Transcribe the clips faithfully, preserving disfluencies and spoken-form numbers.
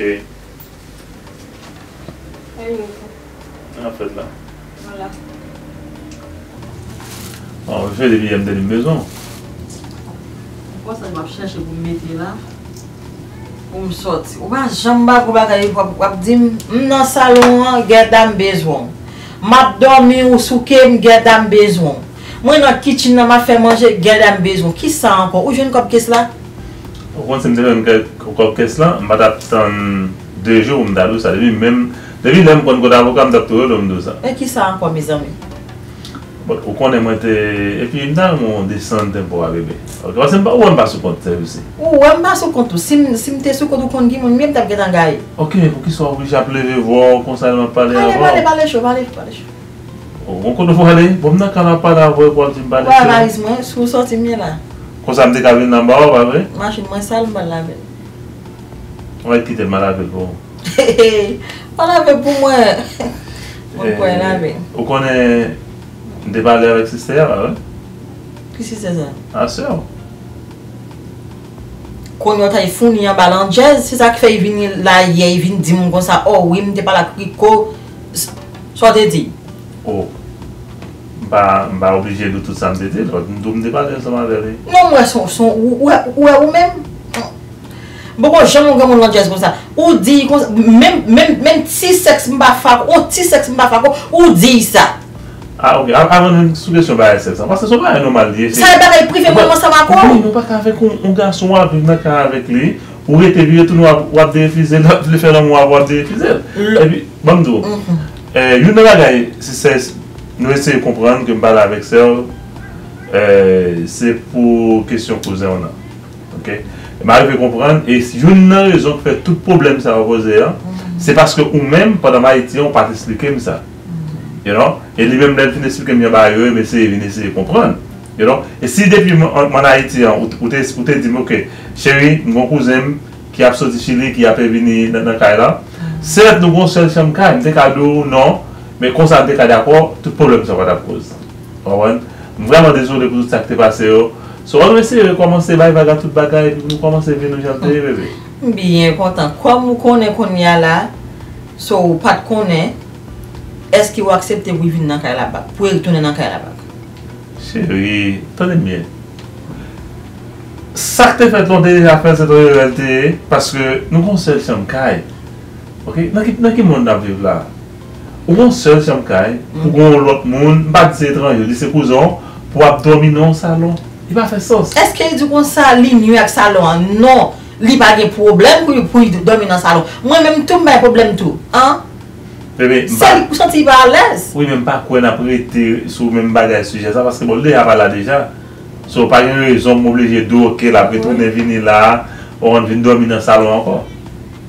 اوكي. ايوه انا fait là. Voilà. On veut faire des billets dans les maisons. Pourquoi ça m'a cherché pour me mettre là? Pour me sortir. Ou pas jamba pour bagaille pour dire dans salon garde besoin. M'a dormi ou souké me garde besoin. Moi dans kitchen m'a fait manger garde besoin. Qui ça encore? Où jeune comme qu'est là? Quand c'est même comme qu'est là, m'a attendre deux jours me d'aller ça lui même depuis même quand on avocat me docteur l'homme de ça. Et qui ça encore mes amis? Au coin des montées et puis une dame on descend pour un bébé. Alors c'est pas où on passe au compte aussi. Où on passe au compte si si me t'es au compte qu'on dit mon même t'a gagné gars. OK, pour qu'ils soient obligés à pleurer voir concernant parler avant. Allez, allez, allez, allez, allez. On compte vous aller, bon n'a qu'à pas d'avoir pour dire parler. Ouais, là ils moi sous sorti mieux là. Quand ça me dit qu'avine là bas, pas vrai? Machine moi sale mal là. On est quitter mal avec vous. On avait pour moi. On quoi là mais. On connaît on devait aller avec sister là, ouais. Qu'est-ce que c'est ça? Ah, sœur. Quand on a fourni en balangeuse, c'est ça qui fait venir là hier, il vient dire mon comme ça, oh oui, m'était pas la crico. Soit te dit. Oh. Bah, bah obligé de tout ça me dire, donc me déballer ensemble avec lui. Non, moi son son ou ou même. Bon, j'aime mon gamin langeuse comme ça. Ou dit même même même si sexe m'pas faire, ou si sexe m'pas faire, ou dit ça. Ah ok, avant de sous-question par S F, parce que c'est pas normal. Ça n'est pas privé, comment ça va quoi? Oui, non pas qu'avec un garçon, avec lui, ou être lui, tout le monde va défiser, le faire un mois va défiser. Et puis, bon, tout. Une bagaille, c'est nous essayons de comprendre que balle avec ça, c'est pour question posée on a. Ok? Mais arrive à comprendre, et si une raison qui fait tout problème ça va poser, c'est parce que nous-mêmes, pendant Haïti, on ne peut pas expliquer ça. You know? Et lui-même, il explique que je vais mais c'est essayer de comprendre. You know? Et si depuis mon Haïti, on te dit, ok, chérie, mon cousin qui a sorti Chili, qui a fait venir dans la caille, certes, nous avons seul chambre, des cadeaux, non, mais quand ça a des cadeaux d'accord, tout problème ça va la cause. Vraiment désolé pour tout ça qui est passé. So, on va essayer de commencer à faire tout le bagage et nous commencer à venir nous chanter, bébé. Bien content. Comme vous connaissez qu'on y a là, si vous ne connaissez pas, est-ce qu'il va accepter pour venir dans la caille pour retourner dans la caille là-bas? Chérie, tenez bien. Ça que tu fais ton déjà faire cette réalité, parce que nous avons seul chambre caille. OK? Dans quel monde vivre là? Nous avons seul chambre caille pour l'autre monde, pas des étrangers, des cousins, pour abdominer dans le salon. Il va faire sens. Est-ce qu'il dit qu'on s'aligne avec le salon? Non. Il n'y a pas de problème pour dormir dans le salon. Moi-même, tout mes problèmes, tout. Hein? C'est pour sentir à l'aise. Oui, même pas qu'on a prêté sur même bagage sujet ça parce que bon le a pas là déjà. So pas une raison m'obliger de OK la retourner venir là, on vient dormir dans salon encore.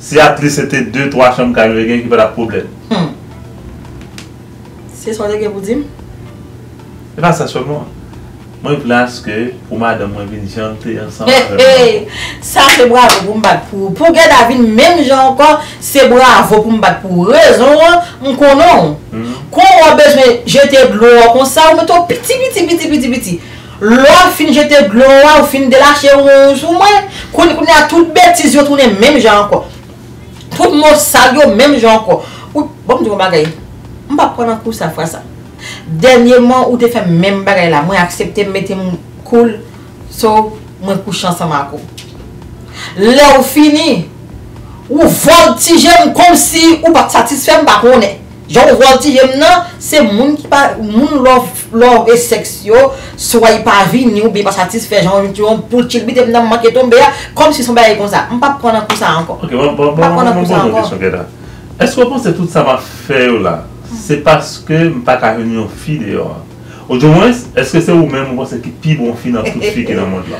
Si après c'était deux trois chambres qui pas de problème. C'est ça que vous dites? C'est pas ça seulement. Moi je place que pour madame moi venir chanter ensemble. Ça c'est bravo pour me battre pour pour garder la même gens encore, c'est bravo pour me battre pour raison on connait. Quand on a besoin jeter de l'eau comme ça on met au petit petit petit petit petit. L'eau fin jeter de l'eau ou fin de lâcher on joue moi qu'on a toute bêtise on tourner même gens encore. Tout mot sale même gens encore. Ou bon me dire bagaille. On pas prendre coup ça faire ça. Dernièrement, où tu fais même bagaille là, moi accepté mettre mon cool, so moi couche ensemble avec vous. Là où fini, ou voltige comme si ou pas satisfait par on est. Genre voltige non, c'est monde qui pas monde love love et sexio, soit pas vini ou bien pas satisfait, genre tu on pour chill bit dans manquer tomber comme si son bagaille comme ça. On pas prendre pour ça encore. OK, bon bon bon. Est-ce que vous pensez tout ça va faire là? C'est parce que je ne suis pas capable de fille dehors. Au moins, est-ce que c'est vous-même qui pensez qu'il y a plus bonne fille dans toute fille qui est dans le monde là?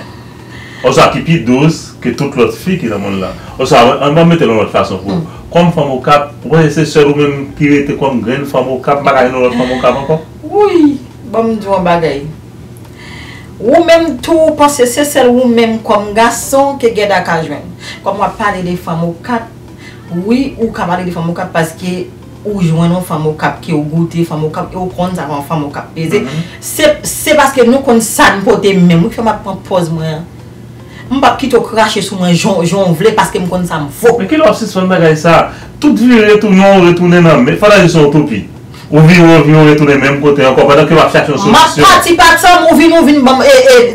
Ou soit qu'il y a plus douce que toute l'autre fille qui est dans le monde là? Ou soit, on va mettre dans l'autre façon pour vous. Comme femme au cap, vous pensez que vous-même qui était comme grande femme au cap, pas capable de l'autre femme au cap encore? Oui, bon, je vous dis. Vous-même tout, parce que c'est celle vous-même comme garçon qui est dans la cage. Comme on parle des femmes au cap, oui, ou qu'on parle des femmes au cap parce que ou joindre une femme au cap qui est au goûter, femme au cap et au prendre avant femme au cap. C'est parce que nous, quand ça nous porte même, nous faisons ma pause. Je ne vais pas quitter cracher sur moi, j'en voulais parce que je connais ça me faut. Mais quel obsession de bagaille ça? Toute vie retourne, retourne même. Mais il faut que c'est une utopie. On vit, on vit, on retourne même côté encore. Pendant que je vais chercher une solution. Je ne pas ça, on vit, on vit,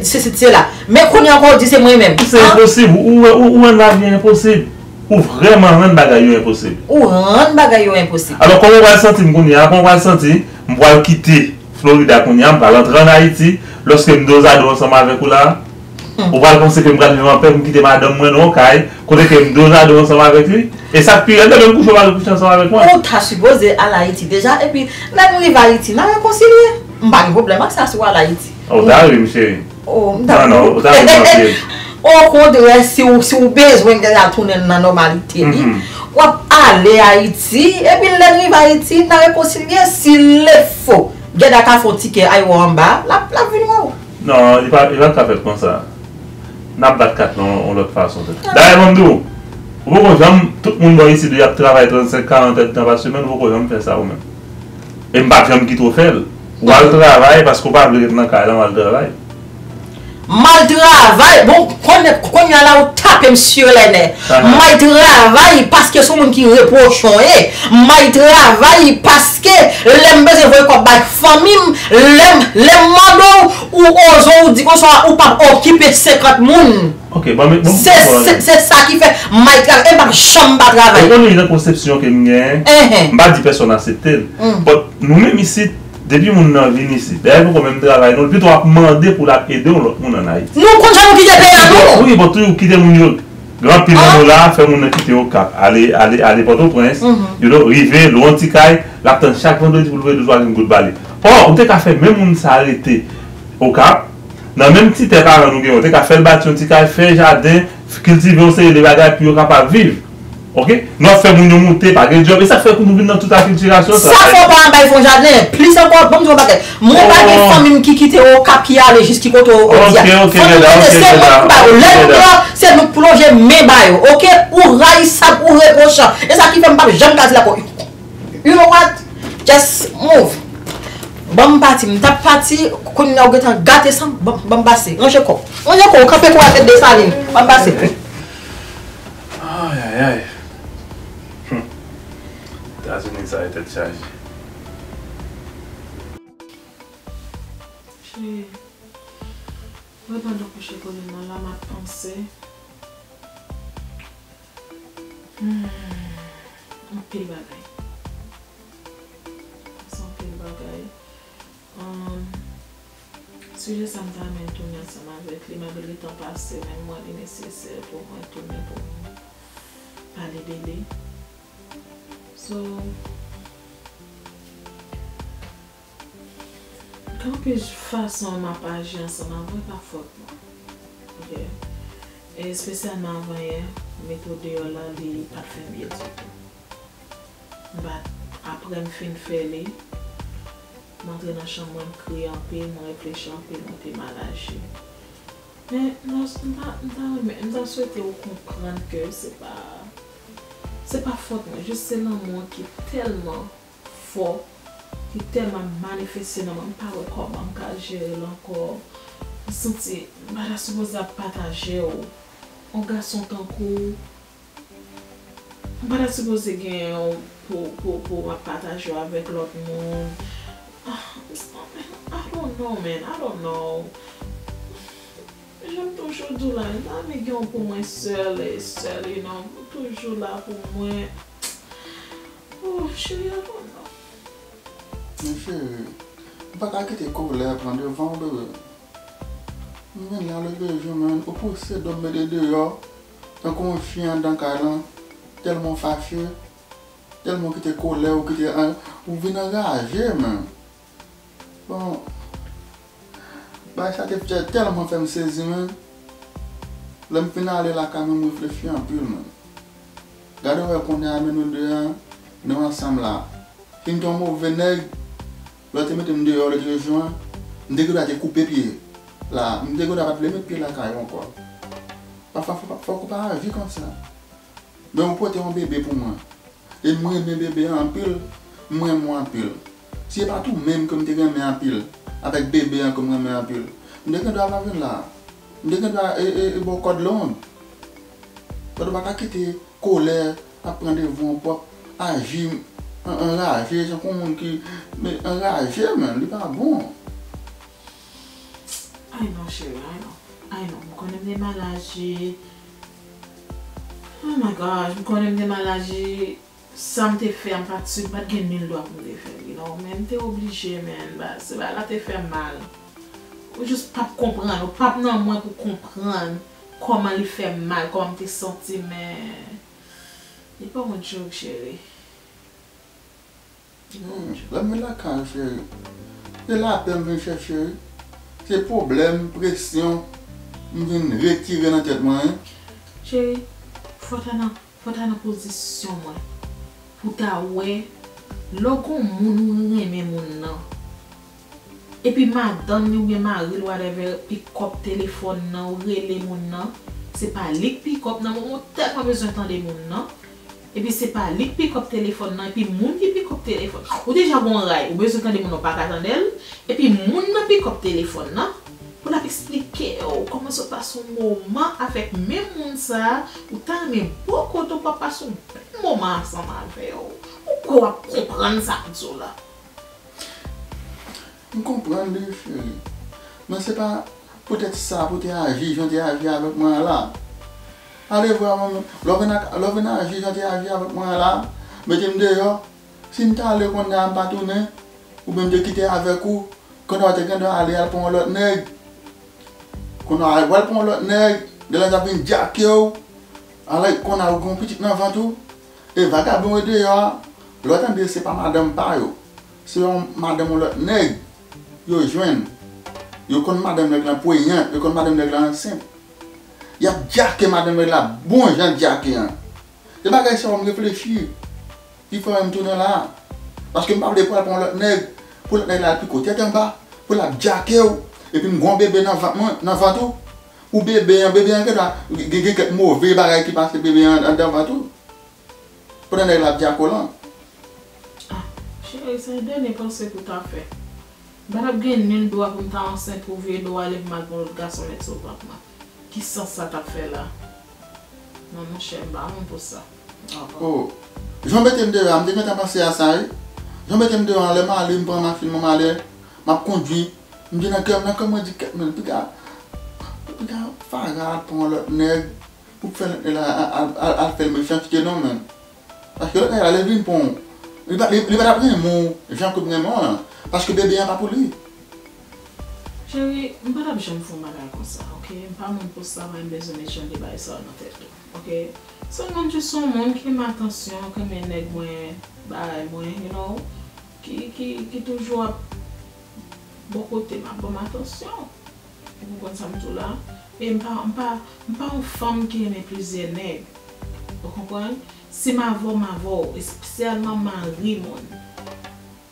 c'est là. Mais qu'on y a encore dit, c'est moi-même. C'est impossible. Ou un avion impossible. Ou vraiment un bagaille impossible. Ou un bagaille impossible. Alors, quand on va sentir, on va sentir, on va quitter Florida, on va entrer en Haïti. Lorsque nous sommes ensemble avec vous là, on va penser que je vais vivre en paix, je vais quitter madame, moi, non, caille, quand nous sommes ensemble avec lui. Et ça, puis, elle le couche, on va le coucher ensemble avec moi. On t'a supposé à Haïti déjà, et puis, là, nous arrivons à Haïti, nous avons réconcilié. Je n'ai pas de problème que ça soit à Haïti. Oh, t'as vu, monsieur. Oh, t'as vu. Non, non, t'as vu, monsieur. Au contraire, si vous avez besoin de retourner dans la normalité, on va aller à Haïti, et puis, là, nous arrivons à Haïti, nous avons réconcilié s'il le faut. J'ai d'accord faut ticket à Iwamba, la la ville moi. Non, il va il va faire comme ça. N'a pas de quatre non, on l'autre façon. D'ailleurs, Mandou, vous connaissez tout le monde ici doit travailler trente-cinq quarante heures par semaine, vous connaissez faire ça vous même. Et me pas jamais qui trop faire. Ou al travail parce qu'on pas veut dans cas là mal travail. Mal travail, bon connaît connaît là au tape monsieur Lene. Mal travail parce que son monde qui reproche rien. Mal travail parce que l'aime besoin de quoi bac famille, l'aime l'aime mando ou ozo ou dit qu'on soit ou pas occuper cinquante moun. OK, bon mais c'est c'est ça qui fait mal travail et pas chambre travail. On a une conception que mien. Pas dit personne accepter. Nous même ici depuis mon nom vient ici, d'ailleurs, quand même travail, nous plutôt demander pour la aider l'autre monde en Haïti. Nous continuons quitter pays nous. Oui, bon tout quitter mon York. Grand pays là, faire mon quitter au Cap, aller aller aller Port-au-Prince, you know, river, l'Anticaille, l'attend chaque vendredi pour le voir une good balle. Or, on t'ai qu'à faire même on s'arrêter au Cap, dans même petit terrain nous gagne, on t'ai qu'à faire bâtir Anticaille, faire jardin, cultiver on sait les bagages puis on capable vivre. OK, nous faisons nous monter par le job et ça fait que nous venons dans toute la culturation. Ça fait pas un bail fond jardin, plus encore bon job bagage. Mon bagage famille qui quitte au Cap qui aller jusqu'au côté au Dia. OK, OK, c'est nous plonger mes bail. OK, ou rail ça pour reprochant. Et ça qui fait me pas jamais casser la porte. You know what? Just move. Bon parti, me tape parti quand nous on gâter gâter ça, bon passer. On je quoi. On je quoi camper quoi tête de saline. Bon passer. Aïe aïe aïe. Ça a été chargé. Chérie, moi pendant que je suis connue dans la ma pensée, hmm, un pile bagaille. C'est un pile bagaille. Um, sujet ça me ramène tourner ensemble avec lui, malgré le temps passé, même moi, il est nécessaire pour moi tourner pour moi. Parler de lui. So, quand je façon ma page ensemble, je ne pas faute. Okay. Et spécialement avant hier, méthode de là, il pas fait bien du tout. Après, je fin de je m'entre dans la chambre, je crie en paix, je réfléchis en paix, je suis mal agi. Mais je souhaite comprendre que ce n'est pas... C'est pas fort, mais juste c'est l'amour qui est tellement fort, qui est tellement manifesté dans mon parole, comment engager encore. Je sens que je suis supposée partager. On garde son temps court. Je ne suis pas supposée gagner pour partager avec l'autre monde. I don't know, man. I don't know. J'aime toujours tout là, mais je suis pour moi seule et seule, you know, toujours là pour moi. Oh, chérie, je suis là. Je ne peux pas quitter le colère, prendre le vent de l'eau. Je suis là, le vieux, je me pousse de me dehors, je suis confiant dans le câlin, tellement fâcheux, tellement quitter le colère ou quitter un. Ou venir engager, même. Bon. Bah, ça te fait tellement fait me saisir. Je me suis allé là quand même réfléchir en plus. Regardez qu'on est amené nous deux, nous ensemble là. Si nous sommes au Vénègue, nous sommes dehors le deux juin, nous devons couper pied. Là, nous devons appeler mes pieds là encore. Parfois, il ne faut pas vivre comme ça. Mais on peut être un bébé pour moi. Et moi, mes bébés en pile, moi, moi en pile. Ce n'est pas tout même comme tu es en pile. Avec bébé, comme je me rappelle. Je dois avoir là. Ndekenda et bon code long. Pour pas quitter colère, apprendre vont pour agir enragé, c'est comme monde qui mais enragé même, il pas bon. Ah non chérie, ah non. Ah non, je connais des maladies. Oh my gosh, je connais des maladies. Ça me fait en fatigue, pas de mille doigts pour les faire. Non, même t'es obligé même, bah c'est là t'es fait mal. Ou juste pas comprendre, pas non moins pour comprendre comment il fait mal, comment t'es senti, mais il n'est pas mon joke chérie. Non, mais là quand chérie, c'est là que je viens chercher, c'est problème, pression, je viens retirer dans la tête moi. Chérie, faut être dans la position moi. Pour ta ouais, logon moun reme moun nan. Et puis madame ou bien mari ou whatever pick up téléphone nan ou rele moun nan, c'est pas lui pick up nan, on tellement besoin d'entendre moun nan. Et puis c'est pas lui pick up téléphone nan et puis moun qui pick up téléphone. Ou déjà bon ray, ou besoin d'entendre moun pas attendre elle et puis moun nan pick up téléphone nan pour la expliquer comment se passe un moment avec même moun ça ou tant même beaucoup de papa son moment ensemble avec vous. Pourquoi comprendre ça tout là? Je comprends les chérie. Mais c'est pas peut-être ça, peut-être agir, j'en ai agi avec moi là. Allez voir moi, l'on a agi, j'en ai agi avec moi là. Mais je me dis, si tu as le qu'on n'a pas tourné, ou même de quitter avec vous, quand on a quelqu'un qui aller pour l'autre nègre, quand on a pour l'autre nègre, de la table une jack, alors qu'on a un petit avant tout. Et vagabond de dehors, l'autre n'est pas madame Payo, c'est madame ou l'autre nègre. Yo joine, yo connaît madame Neglan poignant, yo connaît madame Neglan simple. Y a jacké madame Neglan, bon gens jacké hein. C'est pas que ça on réfléchit. Il faut même tourner là, parce que me parler pour l'autre nègre, pour l'autre là plus côté en bas, pour la jacké et puis un grand bébé dans dans ventre ou bébé un bébé que là, quelques mauvais bagages qui passe bébé dans ventre. Pour donner la diacolan. Ah, chérie, c'est une pensée que tu as fait. Je n'ai pas mille doigts pour me faire enceinte pour trouver le doigt avec mal pour le garçon et son papa. Qui sens ça t'a fait là? Non, mon cher, je ne sais pas pour ça. Oh, je me suis dit, je me suis pensé à ça. Je me suis dit, je me suis prendre ma fille, je me suis dit, je me conduis. Je me suis dit, je me suis dit, je me suis dit, je me suis dit, je me parce que l'autre, il a levé une pompe. Il va d'apprendre un mot, Jean Cobrément, parce que bébé n'est pas pour lui. Chérie, je ne vais pas me faire comme ça, ok? Je ne vais pas me faire comme ça, je vais besoin de gens qui baillent ça dans la tête, ok? Seulement, je suis un monde qui m'a attention, qui m'a nègre moins, baille moins, you know? Qui toujours à bon côté, ma bonne attention. Et vous comprenez ça, tout là? Mais je ne suis pas une femme qui aime plusieurs nègres. Vous comprenez? Si ma voix, ma voix, spécialement ma rimon.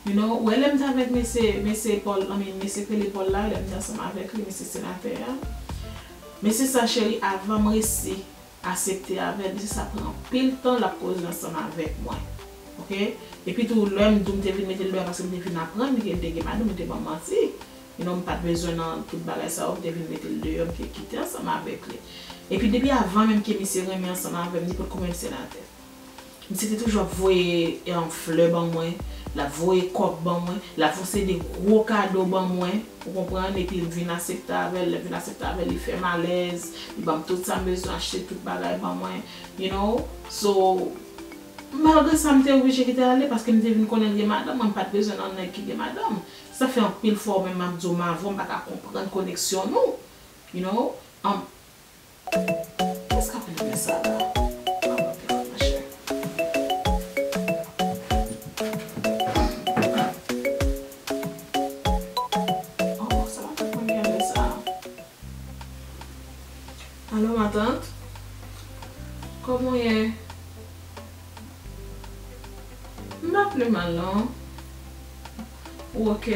You know, ou elle aime avec M. Paul, I mean, M. Pélépol là, elle aime avec lui, M. Sénateur. Mais c'est ça, chérie, avant de réussir à accepter avec lui, ça prend pile temps la cause ensemble avec moi. Ok? Et puis tout l'homme, je me suis dit, je parce que je me suis dit, je me suis dit, je me suis dit, je me pas besoin de tout le ça, je me suis dit, je me quitter ensemble avec lui. Et puis depuis avant même que M. remet ensemble avec lui, pour comme M. Sénateur. C'était toujours voyer en fleur ban moi, la voyer cop ban moi, la forcer des gros cadeaux ban moi, pour comprendre et puis il vient accepter avec, il vient accepter avec, il fait malaise, il va tout ça besoin acheter tout bagage ban moi, you know, so malgré ça m'était obligé de aller parce que m'était venu connaître madame, on pas besoin d'en aller qui madame, ça fait un pile fort même m'a dit ma avant pas comprendre connexion nous, you know, um, qu'est-ce qu'on fait ça là? Comment est ma plus malin? Ok.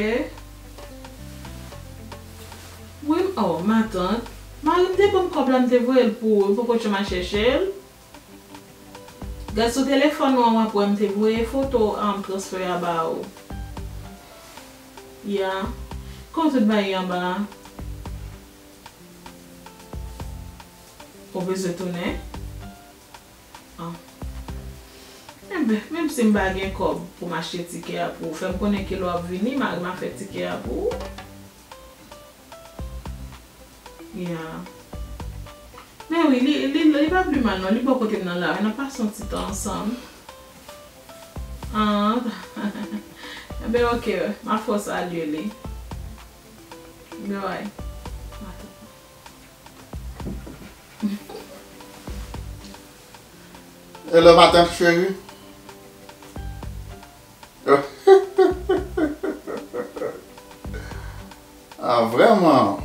Oui, oh, ma tante. Ma tante, pour me comprendre, pour pourquoi tu m'as cherché? Garde ce téléphone, on va prendre tes photos en transfert à bas. Yeah. Quand tu te bailles en bas? provisoire né. Ah. Eh ben, même si m'ba gen kob pour m'acheter ticket pour faire connait que l'on vini, m'a m'a fait ticket pour. Yeah. Mais oui, il il il va plus mal non, il pas côté dans là, on n'a pas senti temps ensemble. Ah. Ben OK, ma force à lui les. Mais ouais. Hello, madame chérie. Ah, vraiment?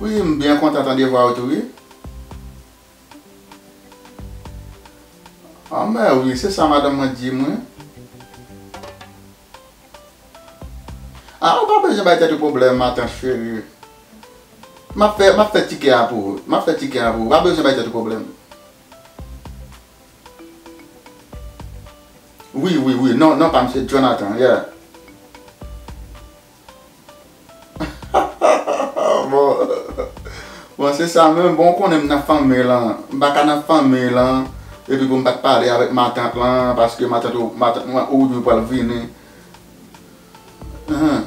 Oui, je suis bien content de voir tout. Oui? Ah, mais oui, c'est ça, madame m'a dit. Moi. Ah, on n'a pas besoin de problème, madame chérie. Ma fait, ma fait ticket à vous. Ma fait ticket à vous. Pas besoin de problème. Oui, oui, oui. Non, non, pas M. Jonathan. Yeah. Bon, bon c'est ça même. Bon, qu'on aime la famille là. Bac à la famille là. Et puis, on va parler avec ma tante là. Parce que ma tante, ma tante, moi, où je vais venir. Hein?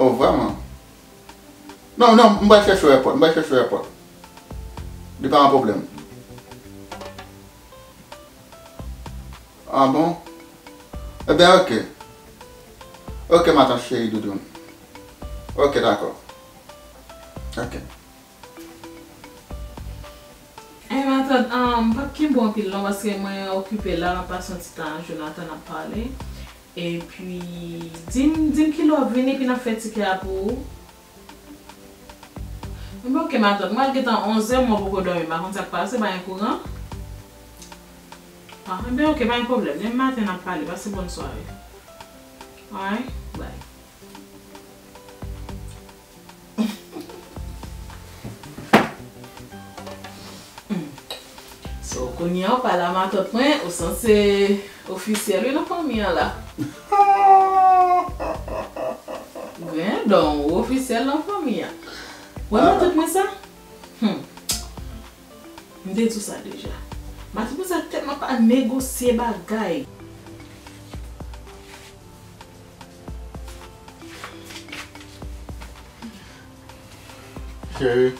Oh, vraiment? Non, non, on va chercher l'aéroport. On va chercher l'aéroport. Il n'y a pas de problème. Ah bon? Eh bien, ok. Ok, ma tante chérie, Doudou. Ok, d'accord. Ok. Eh, ma tante, je ne pas qui bon pile là parce que moi, je suis occupé là, je passe un petit temps, Jonathan a parlé. Et puis, dis-moi qu'il a venu et qu'il a fait ticket pour. Mais ok, ma tante, moi, je suis à onze heures, moi, je vais dormir. Par contre, ça passe, c'est pas un courant. Ah, ben ok, pas de problème. Le matin, on a parlé. Passez bonne soirée. Ouais, bye. So, quand y a pas la matin point, au sens officiel, il n'a pas mis là. Ouais, donc officiel, n'a pas mis. Ouais, matin point ça. Hum, on dit tout ça déjà. Mais tu peux tellement pas négocier bagaille. Chérie.